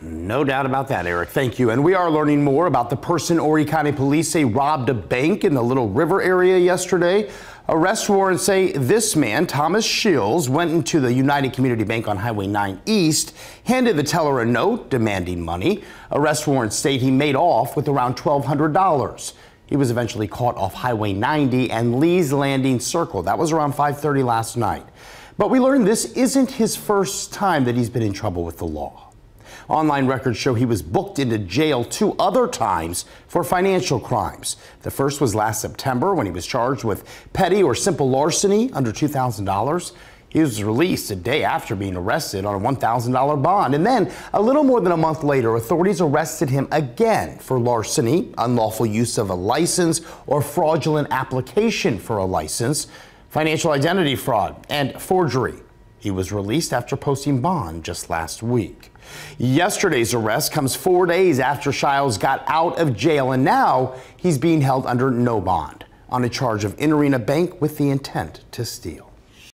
No doubt about that, Eric. Thank you. And we are learning more about the person Horry County police say robbed a bank in the Little River area yesterday. Arrest warrants say this man, Thomas Shields, went into the United Community Bank on Highway 9 East, handed the teller a note demanding money. Arrest warrants state he made off with around $1,200. He was eventually caught off Highway 90 and Lee's Landing Circle. That was around 5:30 last night. But we learned this isn't his first time that he's been in trouble with the law. Online records show he was booked into jail 2 other times for financial crimes. The first was last September when he was charged with petty or simple larceny under $2,000. He was released a day after being arrested on a $1,000 bond. And then a little more than a month later, authorities arrested him again for larceny, unlawful use of a license, or fraudulent application for a license, financial identity fraud, and forgery. He was released after posting bond just last week. Yesterday's arrest comes 4 days after Shields got out of jail, and now he's being held under no bond on a charge of entering a bank with the intent to steal.